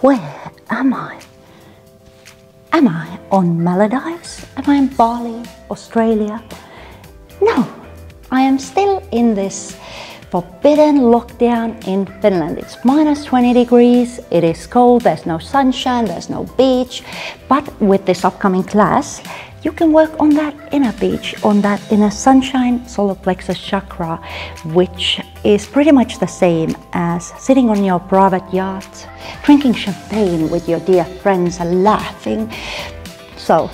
Where am I? Am I on Maldives? Am I in Bali, Australia? No, I am still in this forbidden lockdown in Finland. It's -20 degrees, it is cold, there's no sunshine, there's no beach. But with this upcoming class, you can work on that inner beach, on that inner sunshine, solar plexus chakra, which is pretty much the same as sitting on your private yacht, drinking champagne with your dear friends and laughing. So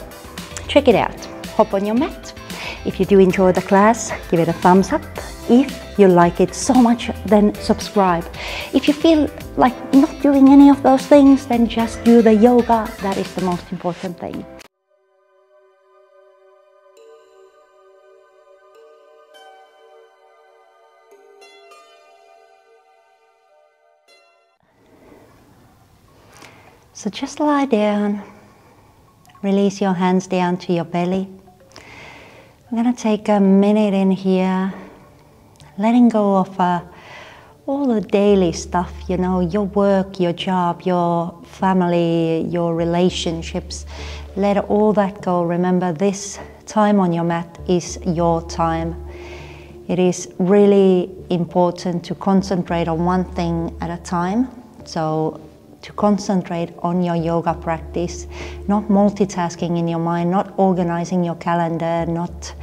check it out. Hop on your mat. If you do enjoy the class, give it a thumbs up. If you like it so much, then subscribe. If you feel like not doing any of those things, then just do the yoga. That is the most important thing. So just lie down, release your hands down to your belly. I'm going to take a minute in here, letting go of all the daily stuff, you know, your work, your job, your family, your relationships. Let all that go. Remember, this time on your mat is your time. It is really important to concentrate on one thing at a time. So to concentrate on your yoga practice, not multitasking in your mind, not organizing your calendar, not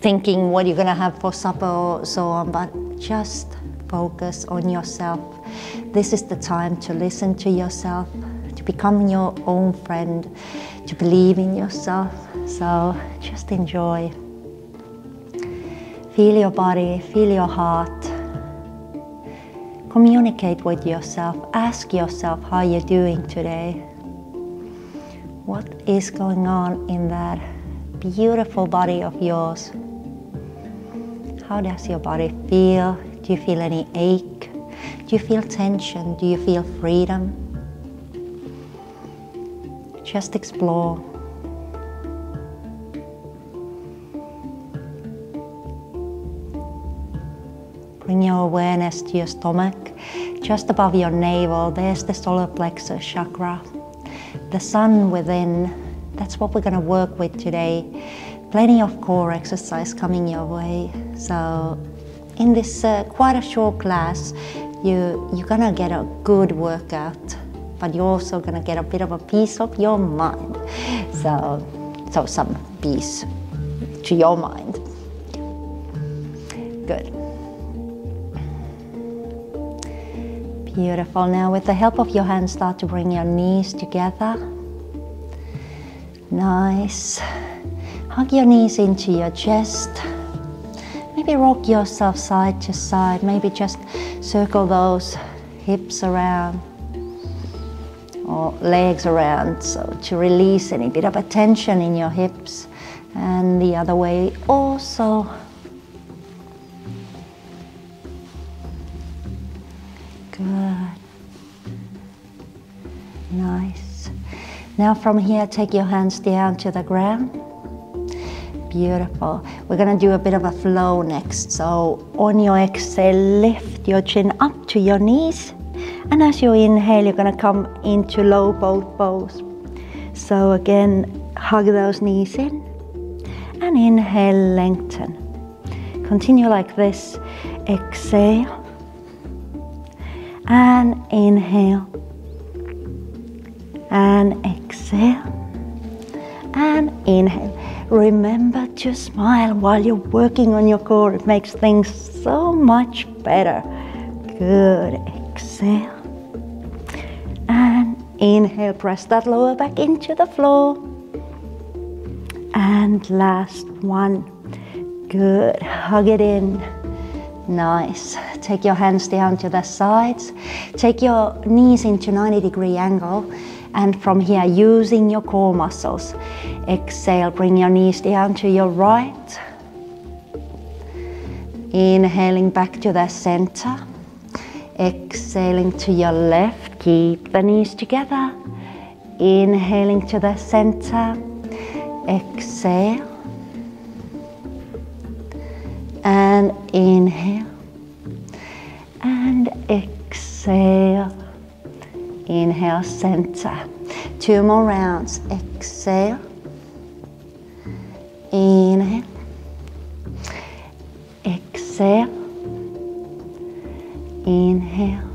thinking what you're going to have for supper or so on, but just focus on yourself. This is the time to listen to yourself, to become your own friend, to believe in yourself. So just enjoy. Feel your body, feel your heart. Communicate with yourself. Ask yourself how you're doing today. What is going on in that beautiful body of yours? How does your body feel? Do you feel any ache? Do you feel tension? Do you feel freedom? Just explore. Bring your awareness to your stomach, just above your navel. There's the solar plexus chakra, the sun within. That's what we're going to work with today. Plenty of core exercise coming your way. So in this quite a short class, you're going to get a good workout, but you're also going to get a bit of a piece of your mind. So some peace to your mind. Good. Beautiful. Now with the help of your hands, start to bring your knees together. Nice. Hug your knees into your chest. Maybe rock yourself side to side. Maybe just circle those hips around or legs around, so to release any bit of a tension in your hips. And the other way also. Good. Nice. Now from here, take your hands down to the ground. Beautiful. We're going to do a bit of a flow next. So on your exhale, lift your chin up to your knees. And as you inhale, you're going to come into low boat pose. So again, hug those knees in. And inhale, lengthen. Continue like this. Exhale. And inhale, and exhale, and inhale. Remember to smile while you're working on your core. It makes things so much better. Good, exhale, and inhale. Press that lower back into the floor. And last one. Good, hug it in. Nice. Take your hands down to the sides. Take your knees into 90-degree angle. And from here, using your core muscles. Exhale, bring your knees down to your right. Inhaling back to the center. Exhaling to your left. Keep the knees together. Inhaling to the center. Exhale. And inhale. And exhale. Inhale, center. 2 more rounds. Exhale. Inhale. Exhale. Inhale.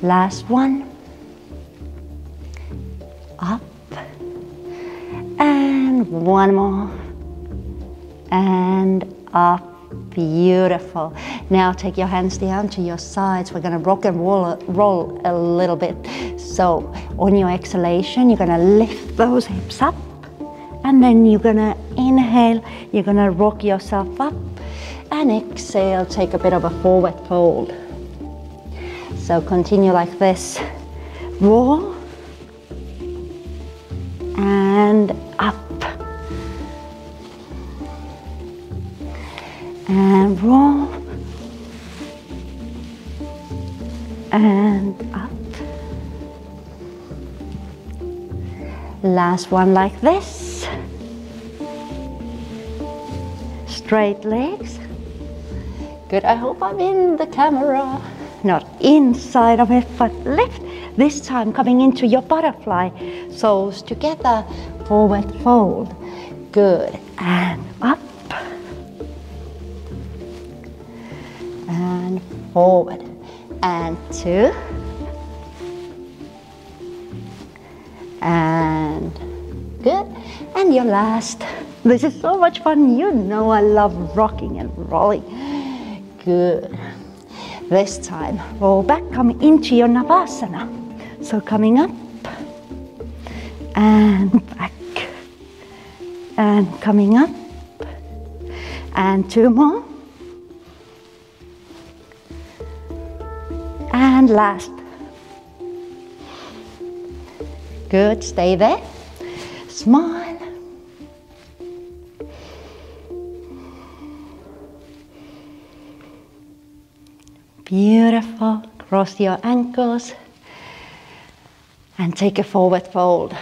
Last one. Up. And one more. And up. Beautiful. Now take your hands down to your sides. We're going to rock and roll a little bit. So on your exhalation, you're going to lift those hips up. And then you're going to inhale. You're going to rock yourself up. And exhale, take a bit of a forward fold. So continue like this. Roll. And up. And roll, and up. Last one like this. Straight legs. Good, I hope I'm in the camera. Not inside of it, but lift. This time coming into your butterfly. Soles together, forward fold. Good, and up. And forward, and 2, and good, and your last. This is so much fun. You know I love rocking and rolling. Good. This time, roll back, come into your Navasana. So coming up, and back, and coming up, and 2 more. And last. Good, stay there. Smile. Beautiful. Cross your ankles and take a forward fold.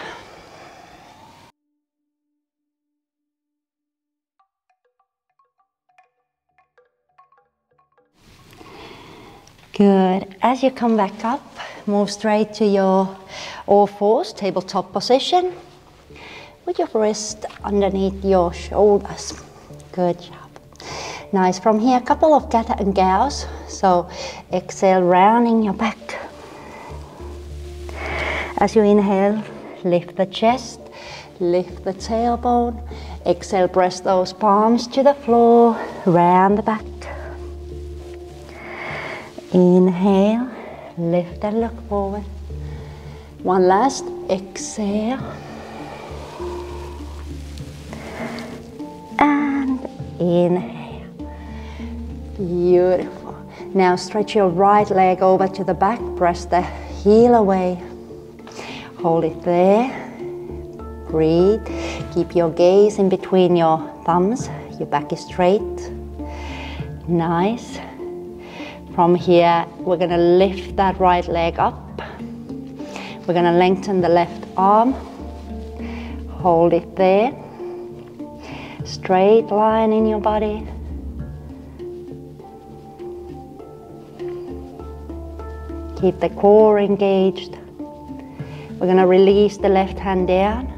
Good. As you come back up, move straight to your all fours, tabletop position, with your wrist underneath your shoulders. Good job. Nice. From here, a couple of gatha and gals. So exhale, rounding your back. As you inhale, lift the chest, lift the tailbone. Exhale, press those palms to the floor, round the back. Inhale, lift and look forward. One last, exhale. And inhale. Beautiful. Now stretch your right leg over to the back, press the heel away. Hold it there. Breathe. Keep your gaze in between your thumbs. Your back is straight. Nice. From here, we're going to lift that right leg up. We're going to lengthen the left arm. Hold it there. Straight line in your body. Keep the core engaged. We're going to release the left hand down.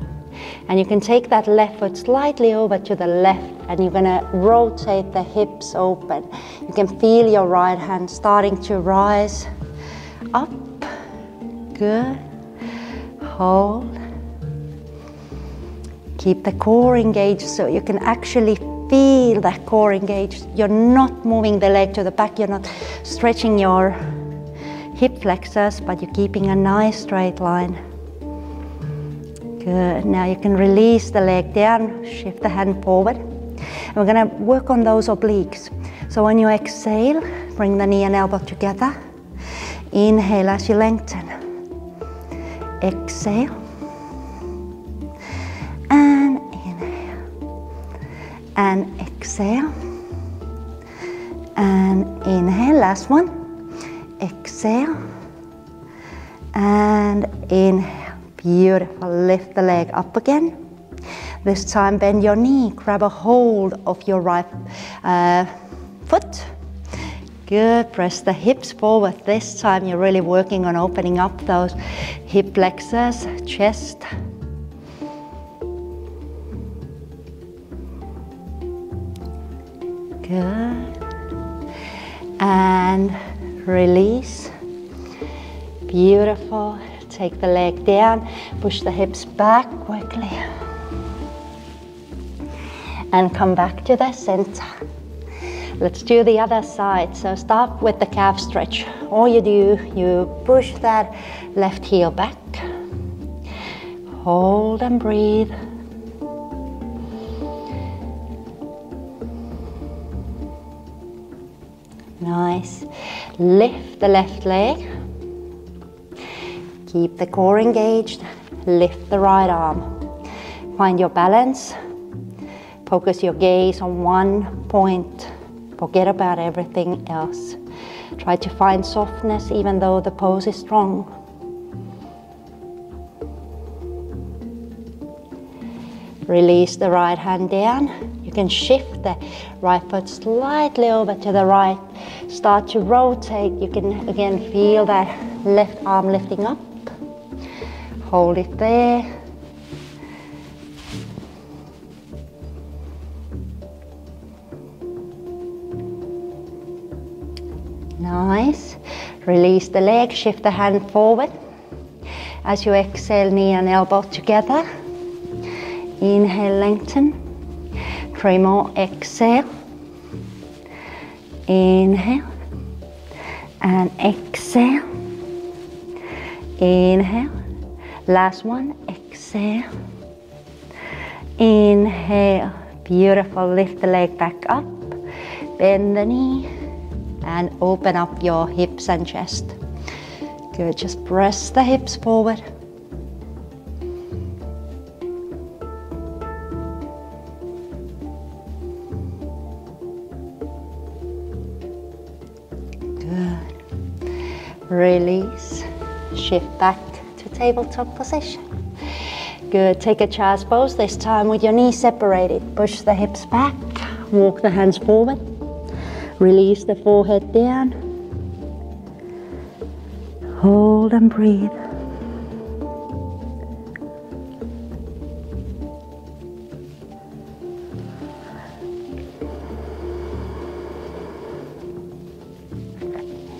And you can take that left foot slightly over to the left. And you're going to rotate the hips open. You can feel your right hand starting to rise up. Good. Hold. Keep the core engaged so you can actually feel that core engaged. You're not moving the leg to the back. You're not stretching your hip flexors, but you're keeping a nice straight line. Good. Now you can release the leg down, shift the hand forward. We're going to work on those obliques. So when you exhale, bring the knee and elbow together. Inhale as you lengthen. Exhale. And inhale. And exhale. And inhale. Last one. Exhale. And inhale. Beautiful. Lift the leg up again. This time, bend your knee, grab a hold of your right foot. Good, press the hips forward. This time you're really working on opening up those hip flexors, chest. Good. And release. Beautiful. Take the leg down, push the hips back quickly. And come back to the center. Let's do the other side. So start with the calf stretch. All you do, you push that left heel back. Hold and breathe. Nice. Lift the left leg. Keep the core engaged. Lift the right arm. Find your balance. Focus your gaze on one point. Forget about everything else. Try to find softness even though the pose is strong. Release the right hand down. You can shift the right foot slightly over to the right. Start to rotate. You can again feel that left arm lifting up. Hold it there. Nice. Release the leg, shift the hand forward. As you exhale, knee and elbow together. Inhale, lengthen. 3 more, exhale. Inhale. And exhale. Inhale. Last one, exhale. Inhale. Beautiful. Lift the leg back up. Bend the knee. And open up your hips and chest. Good, just press the hips forward. Good. Release, shift back to tabletop position. Good, take a child's pose, this time with your knees separated. Push the hips back, walk the hands forward. Release the forehead down. Hold and breathe.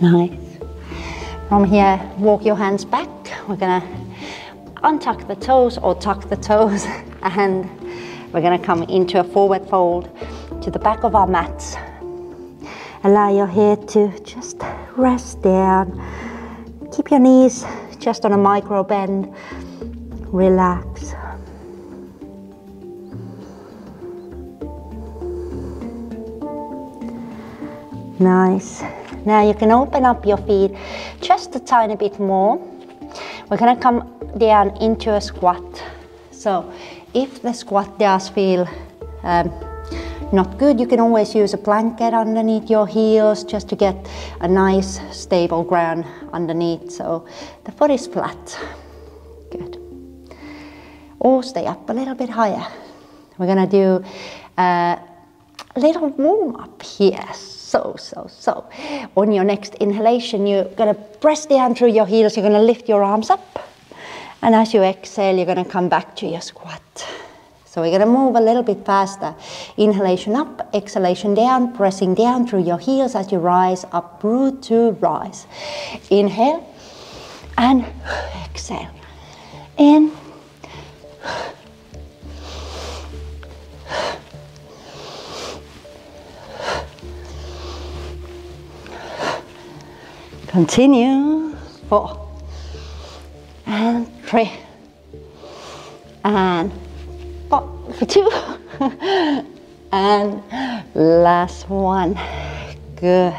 Nice. From here, walk your hands back. We're gonna untuck the toes or tuck the toes, and we're gonna come into a forward fold to the back of our mats. Allow your head to just rest down. Keep your knees just on a micro bend. Relax. Nice. Now you can open up your feet just a tiny bit more. We're gonna come down into a squat. So if the squat does feel not good, you can always use a blanket underneath your heels just to get a nice stable ground underneath, so the foot is flat. Good. Or stay up a little bit higher. We're gonna do a little warm up here. So on your next inhalation, you're gonna press down through your heels, you're gonna lift your arms up, and as you exhale, you're gonna come back to your squat. So we're gonna move a little bit faster. Inhalation up, exhalation down, pressing down through your heels as you rise up, root to rise. Inhale and exhale. In. Continue. 4 and 3 and 2 and last one. Good.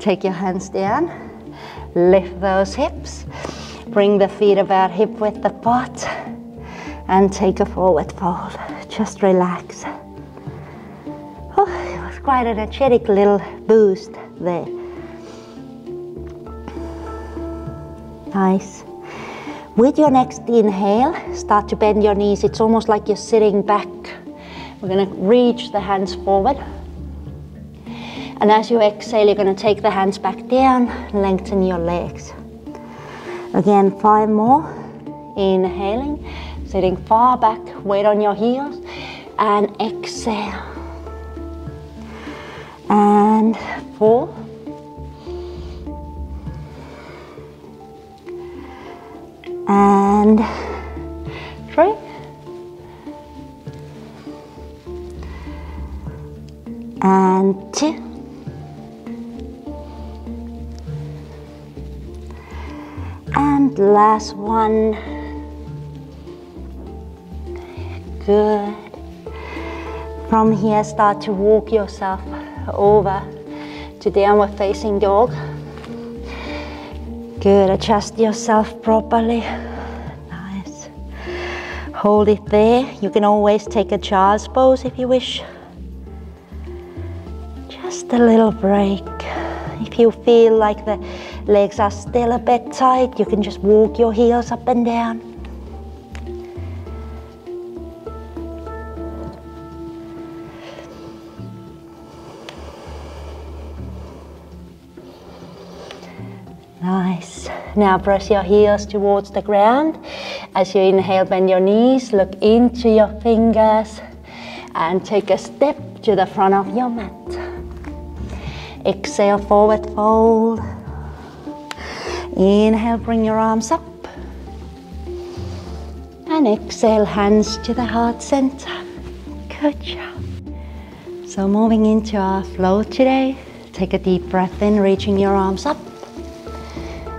Take your hands down, lift those hips, bring the feet about hip width apart, and take a forward fold. Just relax. Oh, it was quite an energetic little boost there. Nice. With your next inhale, start to bend your knees. It's almost like you're sitting back. We're gonna reach the hands forward. And as you exhale, you're going to take the hands back down, lengthen your legs. Again, 5 more. Inhaling, sitting far back, weight on your heels, and exhale. And 4. 3. 2. 1. Last 1. Good. From here, start to walk yourself over to downward facing dog. Good. Adjust yourself properly. Nice. Hold it there. You can always take a child's pose if you wish. Just a little break. If you feel like the legs are still a bit tight, you can just walk your heels up and down. Nice. Now press your heels towards the ground. As you inhale, bend your knees, look into your fingers, and take a step to the front of your mat. Exhale, forward fold. Inhale, bring your arms up. And exhale, hands to the heart center. Good job. So moving into our flow today, take a deep breath in, reaching your arms up.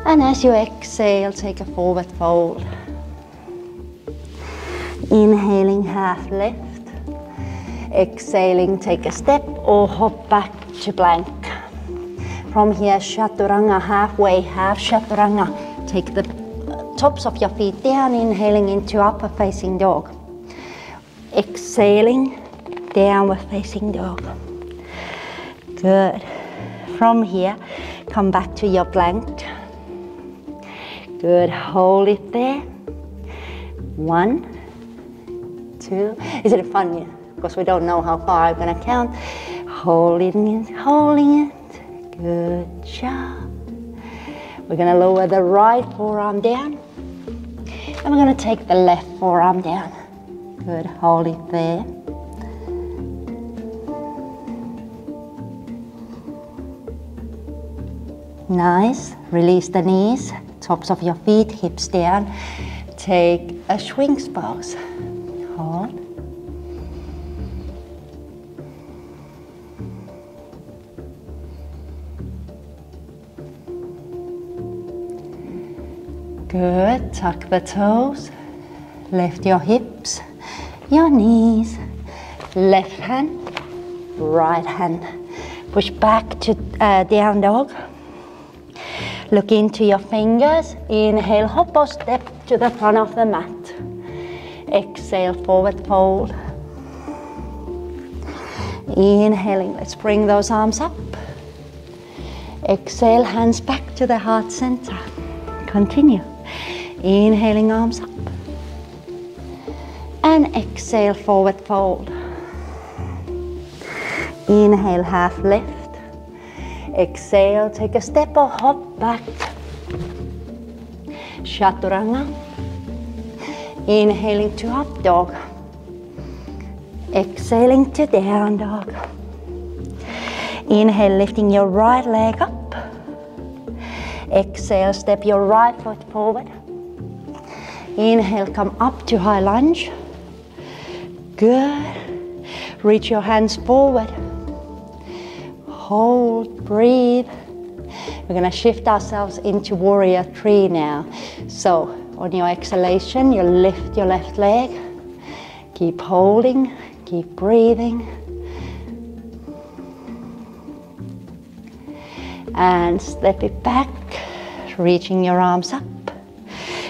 And as you exhale, take a forward fold. Inhaling, half lift. Exhaling, take a step or hop back to plank. From here, chaturanga, halfway, half chaturanga. Take the tops of your feet down, inhaling into upper facing dog. Exhaling, downward facing dog. Good. From here, come back to your plank. Good, hold it there. 1, 2. Isn't it funny? Because we don't know how far I'm gonna count. Holding it, holding it. Good job. We're going to lower the right forearm down. And we're going to take the left forearm down. Good. Hold it there. Nice. Release the knees, tops of your feet, hips down. Take a Sphinx pose. Hold. Good, tuck the toes, lift your hips, your knees, left hand, right hand. Push back to down dog. Look into your fingers, inhale, hop or step to the front of the mat. Exhale, forward fold. Inhaling, let's bring those arms up. Exhale, hands back to the heart center. Continue. Inhaling, arms up. And exhale, forward fold. Inhale, half lift. Exhale, take a step or hop back. Chaturanga. Inhaling to up dog. Exhaling to down dog. Inhale, lifting your right leg up. Exhale, step your right foot forward. Inhale, come up to high lunge. Good. Reach your hands forward. Hold, breathe. We're going to shift ourselves into warrior 3 now. So on your exhalation, you lift your left leg. Keep holding, keep breathing. And step it back, reaching your arms up.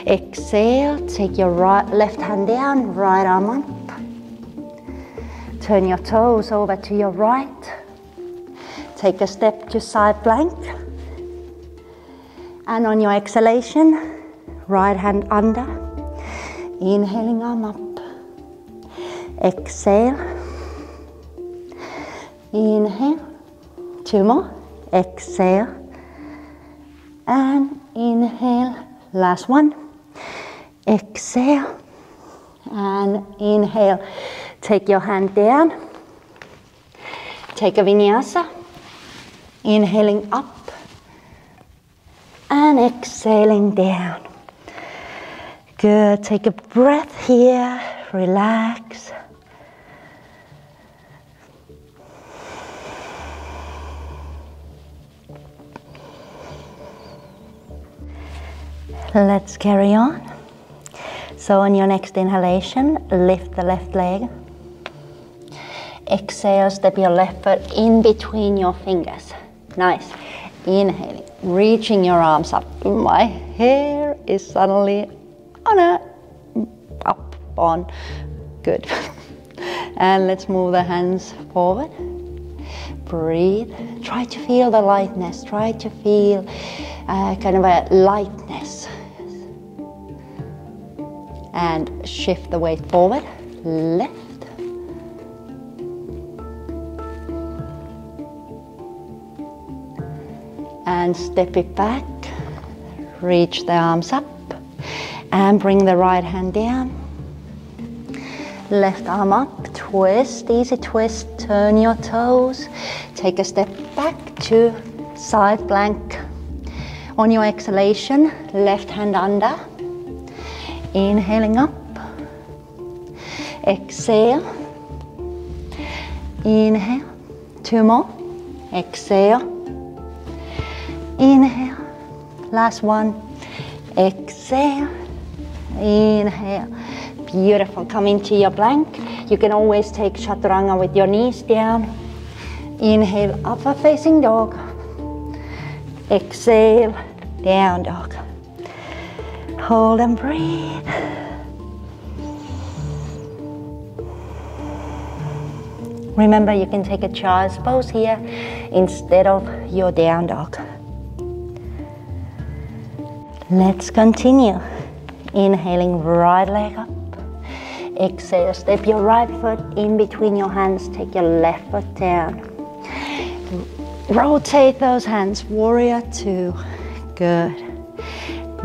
Exhale, take your left hand down, right arm up. Turn your toes over to your right. Take a step to side plank. And on your exhalation, right hand under. Inhaling, arm up. Exhale. Inhale, Two more. Exhale and inhale. Last one. Exhale and inhale. Take your hand down. Take a vinyasa. Inhaling up and exhaling down. Good. Take a breath here. Relax. Let's carry on. So on your next inhalation, lift the left leg. Exhale, step your left foot in between your fingers. Nice. Inhaling, reaching your arms up. My hair is suddenly on up on. Good. And let's move the hands forward. Breathe. Try to feel the lightness. Try to feel kind of a lightness. And shift the weight forward, left. And step it back, reach the arms up. And bring the right hand down. Left arm up, twist, easy twist, turn your toes. Take a step back to side plank. On your exhalation, left hand under. Inhaling up, exhale, inhale, two more, exhale, inhale, last one, exhale, inhale, beautiful, come into your plank. You can always take chaturanga with your knees down, inhale, upward facing dog, exhale, down dog. Hold and breathe. Remember, you can take a child's pose here instead of your down dog. Let's continue. Inhaling, right leg up. Exhale, step your right foot in between your hands. Take your left foot down. Rotate those hands, warrior two. Good.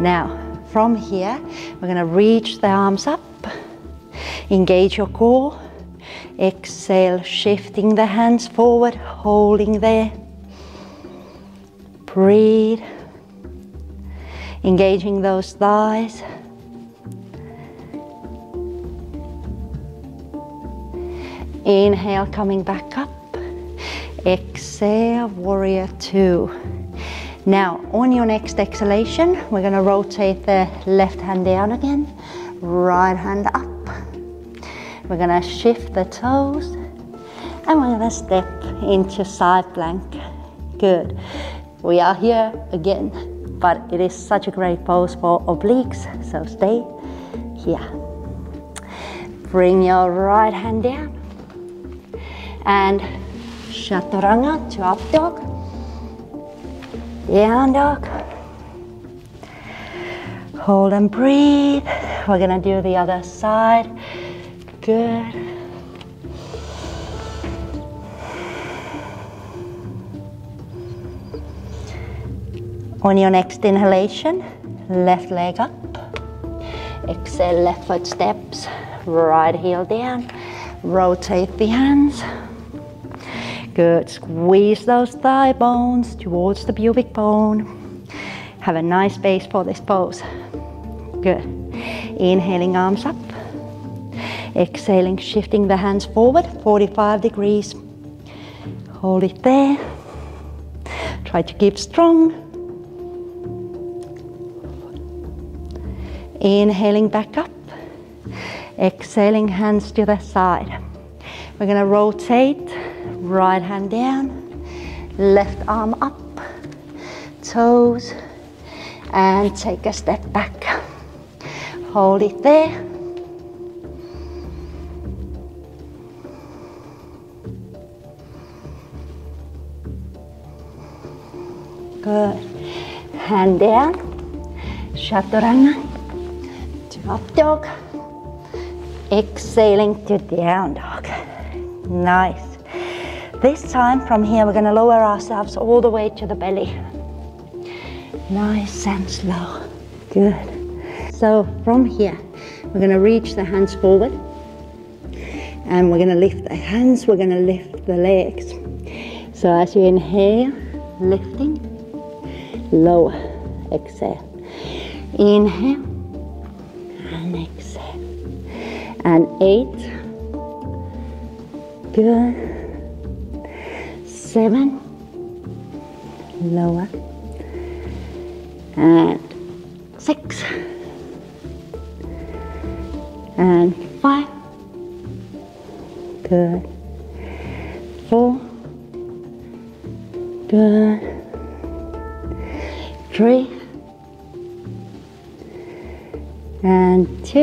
Now, from here, we're going to reach the arms up, engage your core, exhale, shifting the hands forward, holding there, breathe, engaging those thighs, inhale, coming back up, exhale, warrior two. Now, on your next exhalation, we're going to rotate the left hand down again, right hand up. We're going to shift the toes and we're going to step into side plank. Good. We are here again, but it is such a great pose for obliques, so stay here. Bring your right hand down and chaturanga to up dog. Down dog. Hold and breathe. We're gonna do the other side. Good. On your next inhalation, left leg up. Exhale, left foot steps, right heel down. Rotate the hands. Good, squeeze those thigh bones towards the pubic bone. Have a nice space for this pose. Good. Inhaling, arms up. Exhaling, shifting the hands forward, 45 degrees. Hold it there. Try to keep strong. Inhaling back up. Exhaling, hands to the side. We're gonna rotate. Right hand down, left arm up, toes, and take a step back. Hold it there. Good. Hand down, chaturanga to up dog, exhaling to down dog. Nice. This time from here, we're going to lower ourselves all the way to the belly. Nice and slow. Good. So from here, we're going to reach the hands forward. And we're going to lift the hands, we're going to lift the legs. So as you inhale, lifting, lower, exhale. Inhale, and exhale. And 8, good. 7, lower. And 6, and 5. Good. 4. Good. 3. And 2.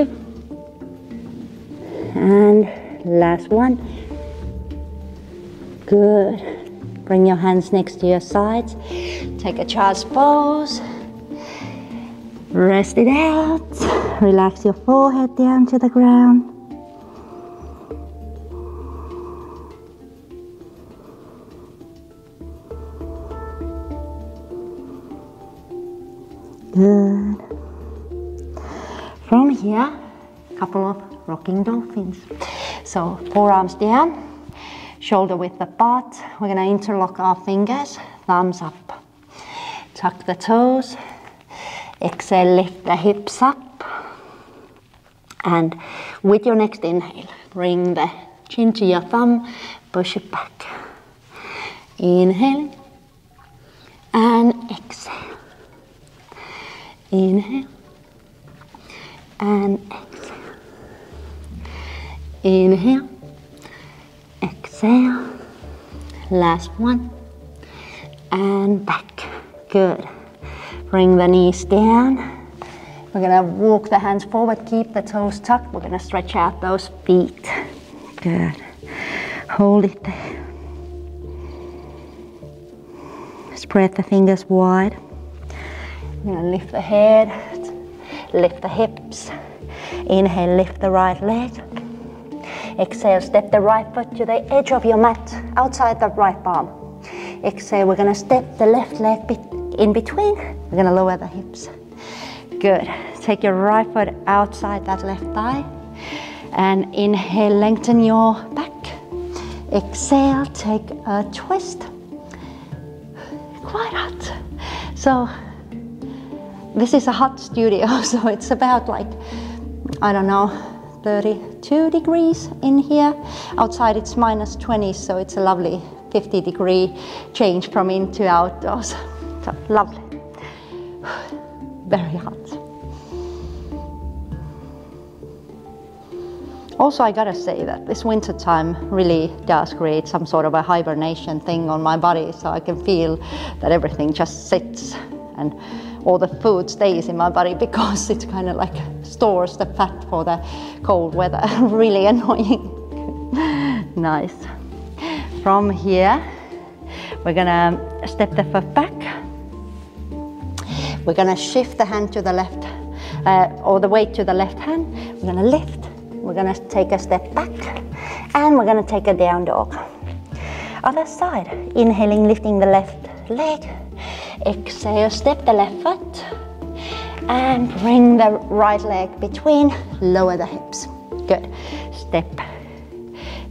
And last one. Good. Bring your hands next to your sides. Take a child's pose. Rest it out. Relax your forehead down to the ground. Good. From here, a couple of rocking dolphins. So forearms down, shoulder width apart. We're going to interlock our fingers, thumbs up. Tuck the toes. Exhale, lift the hips up. And with your next inhale, bring the chin to your thumb, push it back. Inhale and exhale. Inhale and exhale. Inhale, exhale. Last one and back. Good. Bring the knees down. We're gonna walk the hands forward, keep the toes tucked. We're gonna stretch out those feet. Good. Hold it there. Spread the fingers wide. You're gonna lift the head, lift the hips. Inhale, lift the right leg. Exhale, step the right foot to the edge of your mat, outside the right palm. Exhale, we're gonna step the left leg in between. We're gonna lower the hips. Good. Take your right foot outside that left thigh. And inhale, lengthen your back. Exhale, take a twist. Quite hot. So, this is a hot studio, so it's about like, I don't know, 32 degrees in here. Outside it's minus 20, so it's a lovely 50-degree change from in to outdoors. So lovely. Very hot. Also, I gotta say that this winter time really does create some sort of a hibernation thing on my body, so I can feel that everything just sits and all the food stays in my body because it kind of like stores the fat for the cold weather. Really annoying. Nice. From here, we're gonna step the foot back. We're gonna shift the hand to the left, or the weight to the left hand. We're gonna lift, we're gonna take a step back, and we're gonna take a down dog. Other side, inhaling, lifting the left leg. Exhale, step the left foot and bring the right leg between, lower the hips. Good. Step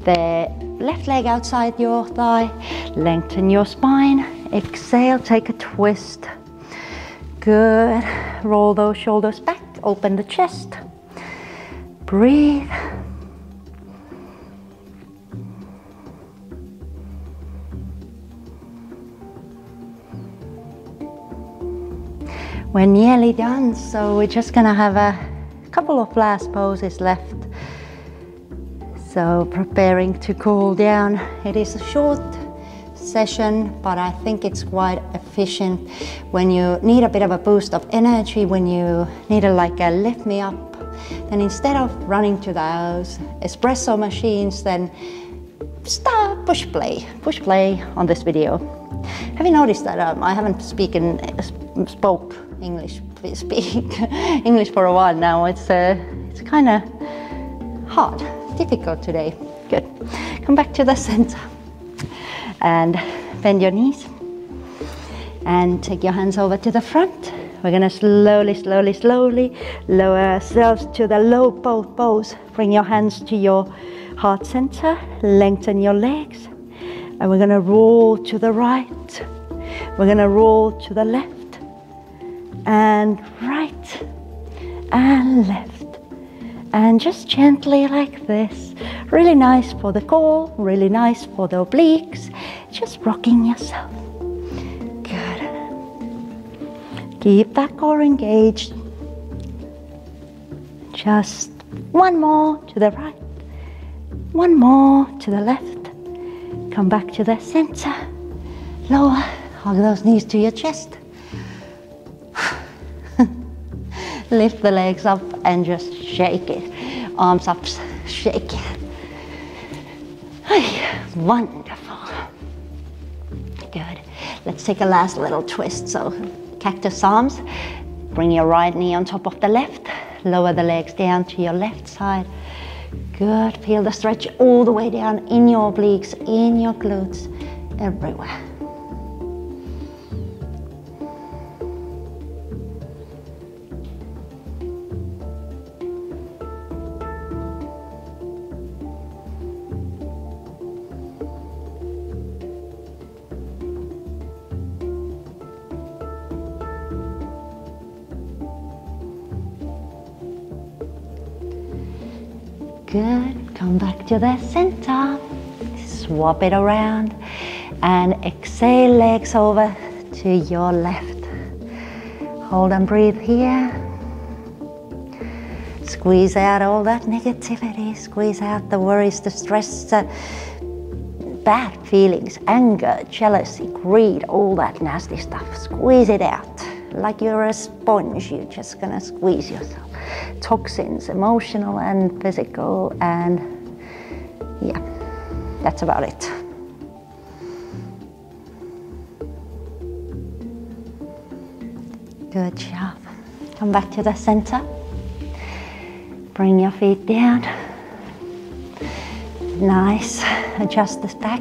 the left leg outside your thigh, lengthen your spine. Exhale, take a twist. Good. Roll those shoulders back, open the chest. Breathe. We're nearly done, so we're just gonna have a couple of last poses left. So preparing to cool down. It is a short session, but I think it's quite efficient. When you need a bit of a boost of energy, when you need a lift me up, then instead of running to those espresso machines, then start, push play on this video. Have you noticed that I haven't spoke English for a while now? It's kind of hard, difficult today. Good. Come back to the center. and bend your knees and take your hands over to the front. We're gonna slowly lower ourselves to the low bow pose. Bring your hands to your heart center, lengthen your legs, and we're gonna roll to the right. We're gonna roll to the left and right and left, and just gently like this. Really nice for the core, really nice for the obliques. Just rocking yourself. Good. Keep that core engaged. Just one more to the right, one more to the left. Come back to the center. Lower, hug those knees to your chest. Lift the legs up and just shake it. Arms up, shake it. Wonderful. Good. Let's take a last little twist. So cactus arms. Bring your right knee on top of the left. Lower the legs down to your left side. Good. Feel the stretch all the way down in your obliques, in your glutes, everywhere. Good, come back to the center, swap it around, and exhale, legs over to your left. Hold and breathe here. Squeeze out all that negativity, squeeze out the worries, the stress, the bad feelings, anger, jealousy, greed, all that nasty stuff. Squeeze it out. Like you're a sponge, you're just gonna squeeze yourself. Toxins, emotional and physical, and yeah, that's about it. Good job. Come back to the center. Bring your feet down. Nice, adjust the stack.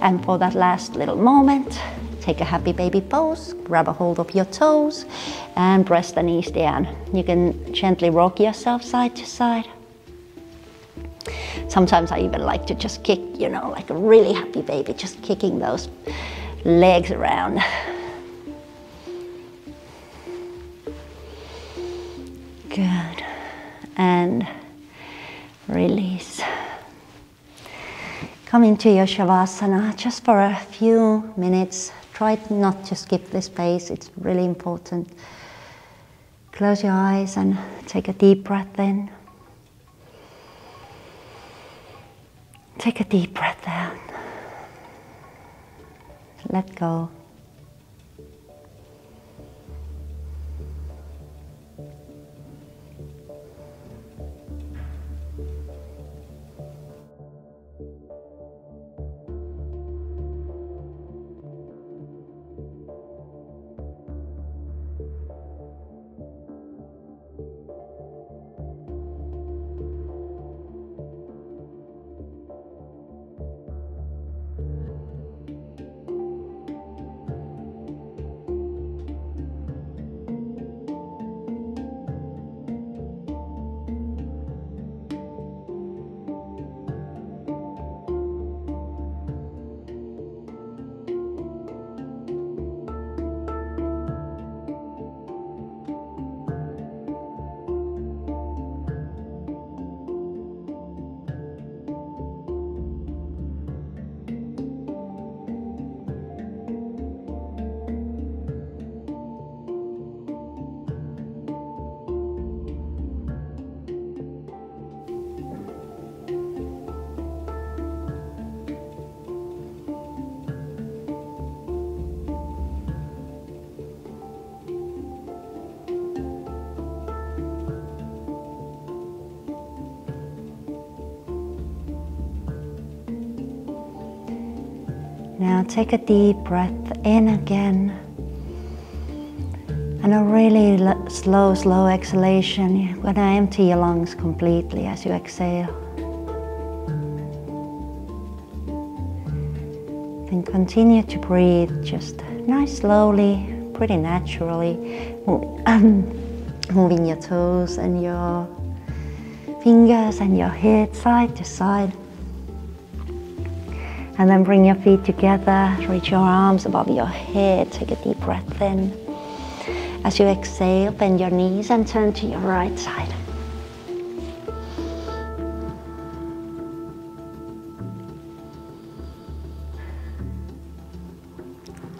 And for that last little moment, take a happy baby pose, grab a hold of your toes and press the knees down. You can gently rock yourself side to side. Sometimes I even like to just kick, you know, like a really happy baby, just kicking those legs around. Good. And release. Come into your shavasana just for a few minutes. Try not to skip this space, it's really important. Close your eyes and take a deep breath in. Take a deep breath out. Let go. Now take a deep breath in again, and a really slow exhalation. You're gonna empty your lungs completely as you exhale. Then Continue to breathe just nice, slowly, pretty naturally, moving your toes and your fingers and your head side to side. And then bring your feet together, reach your arms above your head, take a deep breath in. As you exhale, bend your knees and turn to your right side.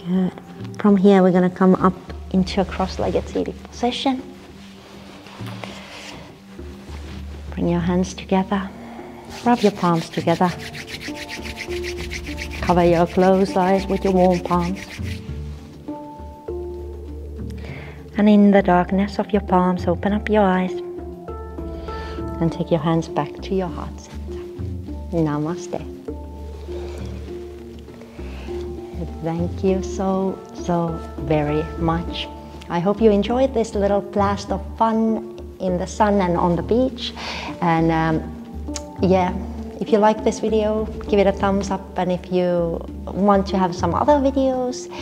Good. From here, we're going to come up into a cross-legged seated position. Bring your hands together, rub your palms together. Cover your closed eyes with your warm palms. And in the darkness of your palms, open up your eyes and take your hands back to your heart center. Namaste. Thank you so very much. I hope you enjoyed this little blast of fun in the sun and on the beach. And yeah. If you like this video, give it a thumbs up, and if you want to have some other videos,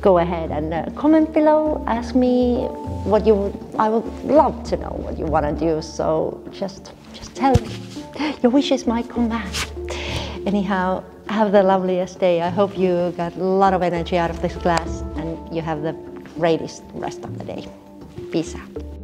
go ahead and comment below. Ask me what I would love to know what you want to do, so just tell me. Your wish is my command. Anyhow, have the loveliest day. I hope you got a lot of energy out of this class and you have the greatest rest of the day. Peace out.